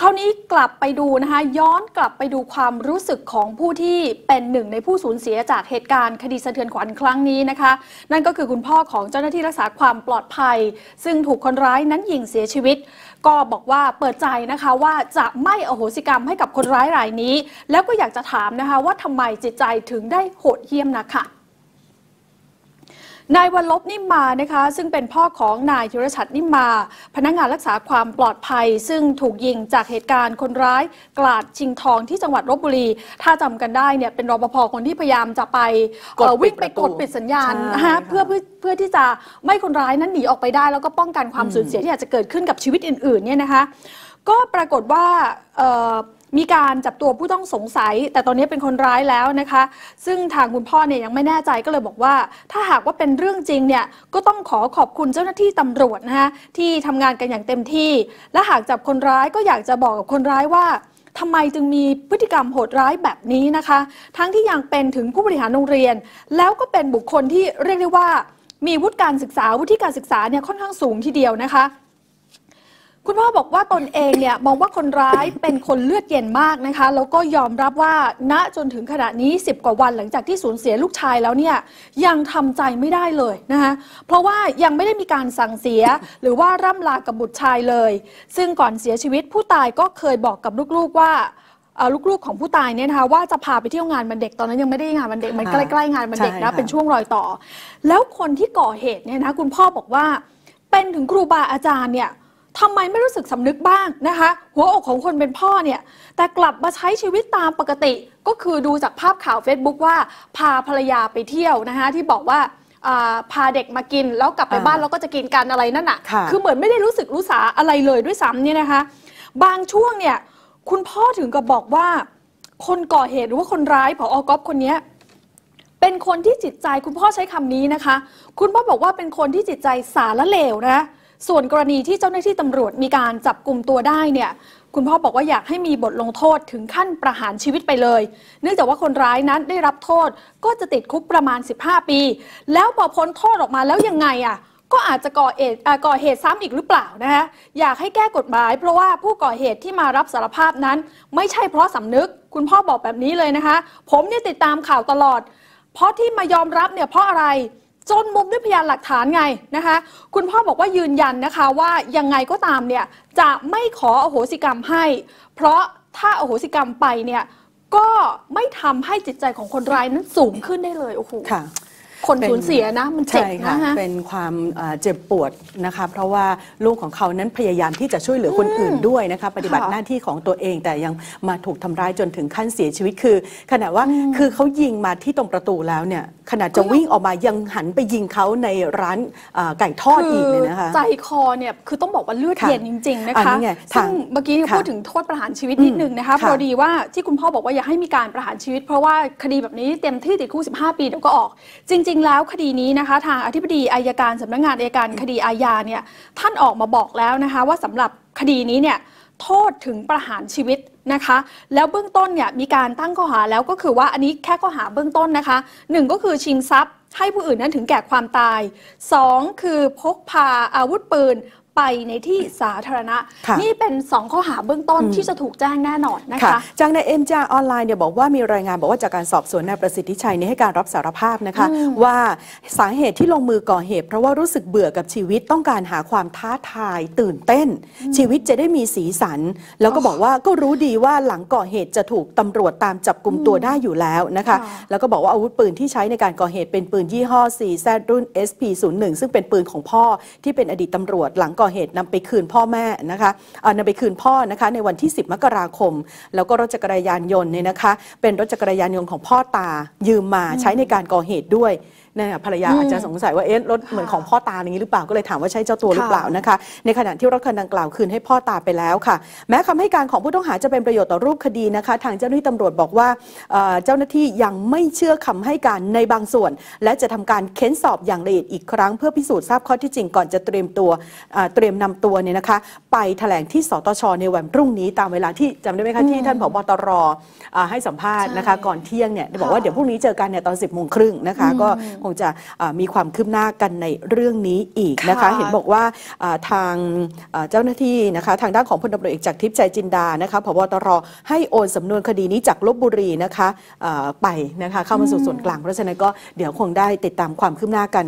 คราวนี้กลับไปดูนะคะย้อนกลับไปดูความรู้สึกของผู้ที่เป็นหนึ่งในผู้สูญเสียจากเหตุการณ์คดีสะเทือนขวัญครั้งนี้นะคะนั่นก็คือคุณพ่อของเจ้าหน้าที่รักษาความปลอดภัยซึ่งถูกคนร้ายนั้นยิงเสียชีวิตก็บอกว่าเปิดใจนะคะว่าจะไม่อโหสิกรรมให้กับคนร้ายรายนี้แล้วก็อยากจะถามนะคะว่าทำไมจิตใจถึงได้โหดเหี้ยมนักค่ะนายวัลลบนิ่มมานะคะซึ่งเป็นพ่อของนายธีรชัดนิ่มมาพนักงานรักษาความปลอดภัยซึ่งถูกยิงจากเหตุการณ์คนร้ายกลาดชิงทองที่จังหวัดลพบุรีถ้าจำกันได้เนี่ยเป็นรปภ.คนที่พยายามจะไปวิ่งไปกดปิดสัญญาณนะคะเพื่อที่จะไม่คนร้ายนั้นหนีออกไปได้แล้วก็ป้องกันความสูญเสียที่อาจจะเกิดขึ้นกับชีวิตอื่นๆเนี่ยนะคะก็ปรากฏว่ามีการจับตัวผู้ต้องสงสัยแต่ตอนนี้เป็นคนร้ายแล้วนะคะซึ่งทางคุณพ่อเนี่ยยังไม่แน่ใจก็เลยบอกว่าถ้าหากว่าเป็นเรื่องจริงเนี่ยก็ต้องขอบคุณเจ้าหน้าที่ตำรวจนะคะที่ทำงานกันอย่างเต็มที่และหากจับคนร้ายก็อยากจะบอกกับคนร้ายว่าทำไมจึงมีพฤติกรรมโหดร้ายแบบนี้นะคะทั้งที่ยังเป็นถึงผู้บริหารโรงเรียนแล้วก็เป็นบุคคลที่เรียกได้ว่ามีวุฒิการศึกษาเนี่ยค่อนข้างสูงทีเดียวนะคะคุณพ่อบอกว่าตนเองเนี่ยมองว่าคนร้ายเป็นคนเลือดเย็นมากนะคะแล้วก็ยอมรับว่าณจนถึงขณะนี้10กว่าวันหลังจากที่สูญเสียลูกชายแล้วเนี่ยยังทำใจไม่ได้เลยนะคะเพราะว่ายังไม่ได้มีการสั่งเสียหรือว่าร่ำลากับบุตรชายเลยซึ่งก่อนเสียชีวิตผู้ตายก็เคยบอกกับลูกๆว่าลูกๆของผู้ตายเนี่ยนะคะว่าจะพาไปเที่ยวงานวันเด็กตอนนั้นยังไม่ได้งานวันเด็กมันใกล้ๆงานวันเด็กนะเป็นช่วงรอยต่อแล้วคนที่ก่อเหตุเนี่ยนะคุณพ่อบอกว่าเป็นถึงครูบาอาจารย์เนี่ยทำไมไม่รู้สึกสำนึกบ้างนะคะหัวอกของคนเป็นพ่อเนี่ยแต่กลับมาใช้ชีวิตตามปกติก็คือดูจากภาพข่าว Facebook ว่าพาภรรยาไปเที่ยวนะคะที่บอกว่าพาเด็กมากินแล้วกลับไปบ้านแล้วก็จะกินกันอะไรนั่นน่ะคือเหมือนไม่ได้รู้สึกรู้สาอะไรเลยด้วยซ้ำเนี่ยนะคะบางช่วงเนี่ยคุณพ่อถึงกับบอกว่าคนก่อเหตุหรือว่าคนร้ายผอ.ก๊อฟคนนี้เป็นคนที่จิตใจคุณพ่อใช้คำนี้นะคะคุณพ่อบอกว่าเป็นคนที่จิตใจสาระเลวนะส่วนกรณีที่เจ้าหน้าที่ตำรวจมีการจับกลุ่มตัวได้เนี่ยคุณพ่อบอกว่าอยากให้มีบทลงโทษถึงขั้นประหารชีวิตไปเลยเนื่องจากว่าคนร้ายนั้นได้รับโทษก็จะติดคุกประมาณ15 ปีแล้วพอพ้นโทษออกมาแล้วยังไงอ่ะก็อาจจะก่อเหตุซ้ำอีกหรือเปล่านะคะอยากให้แก้กฎหมายเพราะว่าผู้ก่อเหตุที่มารับสารภาพนั้นไม่ใช่เพราะสำนึกคุณพ่อบอกแบบนี้เลยนะคะผมเนี่ยติดตามข่าวตลอดเพราะที่มายอมรับเนี่ยเพราะอะไรจนมุมด้วยพยานหลักฐานไงนะคะคุณพ่อบอกว่ายืนยันนะคะว่ายังไงก็ตามเนี่ยจะไม่ขออโหสิกรรมให้เพราะถ้าอโหสิกรรมไปเนี่ยก็ไม่ทำให้จิตใจของคนร้ายนั้นสูงขึ้นได้เลยโอ้โหคนสูญเสียนะมันเจ็บนะคะเป็นความเจ็บปวดนะคะเพราะว่าลูกของเขานั้นพยายามที่จะช่วยเหลือคนอื่นด้วยนะคะปฏิบัติหน้าที่ของตัวเองแต่ยังมาถูกทำร้ายจนถึงขั้นเสียชีวิตคือขณะว่าคือเขายิงมาที่ตรงประตูแล้วเนี่ยขณะจะวิ่งออกมายังหันไปยิงเขาในร้านไก่ทอดอีกเลยนะคะใจคอเนี่ยคือต้องบอกว่าเลือดเย็นจริงๆนะคะซึ่งเมื่อกี้พูดถึงโทษประหารชีวิตนิดนึงนะคะพอดีว่าที่คุณพ่อบอกว่าอย่าให้มีการประหารชีวิตเพราะว่าคดีแบบนี้เต็มที่ติดคุก15 ปีเดี๋ยวก็ออกจริงจริงแล้วคดีนี้นะคะทางอธิบดีอัยการสำนักงานอัยการคดีอาญาเนี่ยท่านออกมาบอกแล้วนะคะว่าสำหรับคดีนี้เนี่ยโทษถึงประหารชีวิตนะคะแล้วเบื้องต้นเนี่ยมีการตั้งข้อหาแล้วก็คือว่าอันนี้แค่ข้อหาเบื้องต้นนะคะ1ก็คือชิงทรัพย์ให้ผู้อื่นนั้นถึงแก่ความตาย2คือพกพาอาวุธปืนไปในที่สาธารณะนี่เป็น2ข้อหาเบื้องต้นที่จะถูกแจ้งแน่นอนนะคะจังในเอ็มจาออนไลน์เนี่ยบอกว่ามีรายงานบอกว่าจากการสอบสวนนายประสิทธิชัยเนี่ยให้การรับสารภาพนะคะว่าสาเหตุที่ลงมือก่อเหตุเพราะว่ารู้สึกเบื่อกับชีวิตต้องการหาความท้าทายตื่นเต้นชีวิตจะได้มีสีสันแล้วก็บอกว่าก็รู้ดีว่าหลังก่อเหตุจะถูกตำรวจตามจับกุมตัวได้อยู่แล้วนะคะแล้วก็บอกว่าอาวุธปืนที่ใช้ในการก่อเหตุเป็นปืนยี่ห้อ 4Z รุ่น SP01 ซึ่งเป็นปืนของพ่อที่เป็นอดีตตำรวจหลังก่อเหตุนำไปคืนพ่อแม่นะคะนำไปคืนพ่อนะคะในวันที่10 มกราคมแล้วก็รถจักรยานยนต์เนี่ยนะคะเป็นรถจักรยานยนต์ของพ่อตายืมมาใช้ในการก่อเหตุด้วยภรรยาอาจจะสงสัยว่าเอ๊ะรถเหมือนของพ่อตาอย่างนี้หรือเปล่าก็เลยถามว่าใช่เจ้าตัวหรือเปล่านะคะในขณะที่รถคันดังกล่าวคืนให้พ่อตาไปแล้วค่ะแม้คำให้การของผู้ต้องหาจะเป็นประโยชน์ต่อรูปคดีนะคะทางเจ้าหน้าที่ตำรวจบอกว่าเจ้าหน้าที่ยังไม่เชื่อคำให้การในบางส่วนและจะทำการเค้นสอบอย่างละเอียดอีกครั้งเพื่อพิสูจน์ทราบข้อที่จริงก่อนจะเตรียมนำตัวเนี่ยนะคะไปแถลงที่สตช.ในวันพรุ่งนี้ตามเวลาที่จำได้ไหมคะที่ท่านผบ.ตร.ให้สัมภาษณ์นะคะก่อนเที่ยงเนี่ยบอกว่าเดี๋ยวพรุ่งนี้เจอกันเนี่ยตอน 10 โมงครึ่งนะคะก็ คงจะมีความคืบหน้ากันในเรื่องนี้อีกนะคะเห็นบอกว่าทางเจ้าหน้าที่นะคะทางด้านของพลตำรวจเอกจากทิพย์ชัยจินดานะคะผบ.ตร.ให้โอนสำนวนคดีนี้จากลพบุรีนะคะไปนะคะเข้ามาสู่ส่วนกลางเพราะฉะนั้นก็เดี๋ยวคงได้ติดตามความคืบหน้ากัน